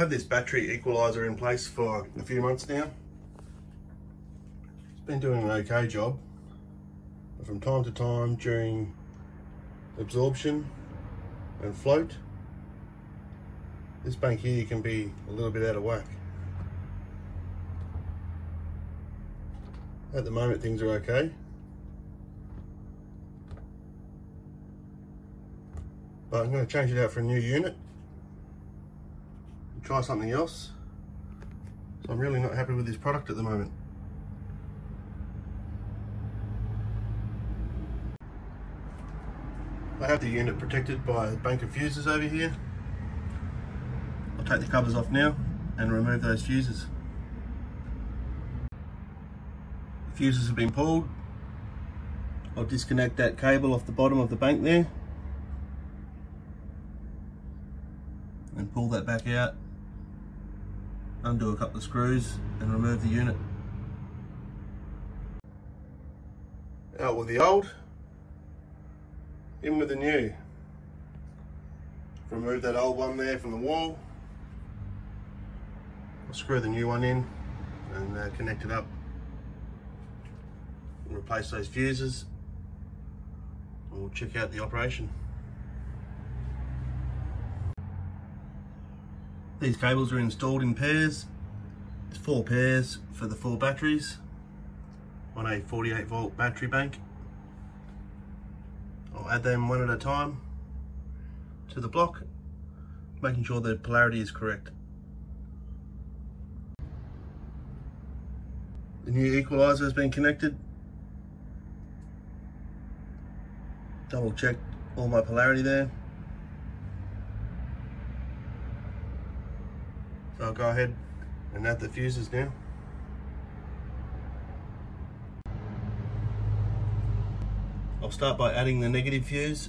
had this battery equalizer in place for a few months now. It's been doing an okay job, but from time to time during absorption and float, this bank here can be a little bit out of whack. At the moment things are okay, but I'm going to change it out for a new unit and try something else. So I'm really not happy with this product at the moment. I have the unit protected by a bank of fuses over here. I'll take the covers off now and remove those fuses. The fuses have been pulled. I'll disconnect that cable off the bottom of the bank there and pull that back out, undo a couple of screws and remove the unit. Out with the old, in with the new. Remove that old one there from the wall. I'll screw the new one in and connect it up and replace those fuses. We'll check out the operation. These cables are installed in pairs. It's 4 pairs for the 4 batteries on a 48 volt battery bank. I'll add them one at a time to the block, making sure the polarity is correct. The new equalizer has been connected. Double checked all my polarity there. So I'll go ahead and add the fuses now. I'll start by adding the negative fuse.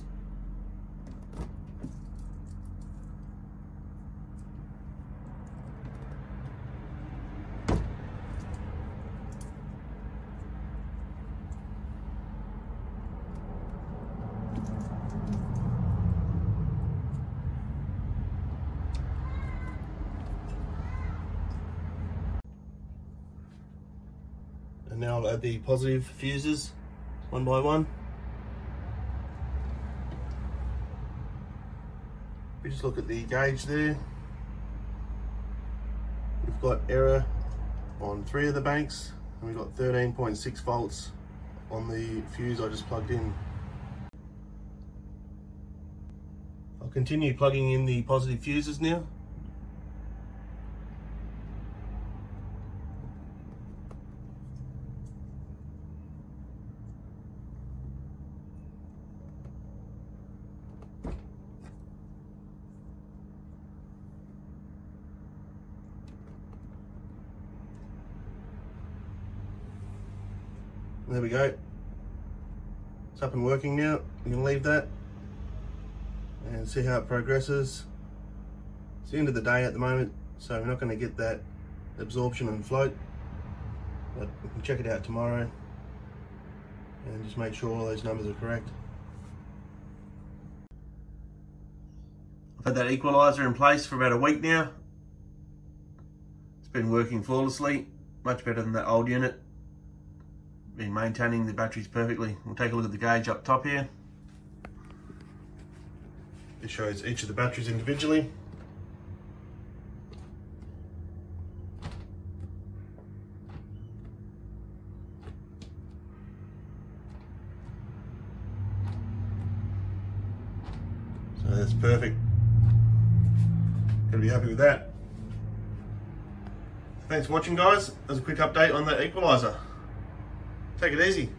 And now I'll add the positive fuses one by one. We just look at the gauge there. We've got error on 3 of the banks, and we've got 13.6 volts on the fuse I just plugged in. I'll continue plugging in the positive fuses now. There we go, it's up and working now. You can leave that and see how it progresses. It's the end of the day at the moment, so we're not going to get that absorption and float, but we can check it out tomorrow and just make sure all those numbers are correct. I've had that equalizer in place for about a week now. It's been working flawlessly, much better than that old unit. Been maintaining the batteries perfectly. We'll take a look at the gauge up top here. It shows each of the batteries individually. So that's perfect. Gonna be happy with that. Thanks for watching, guys. That was a quick update on the equalizer. Take it easy.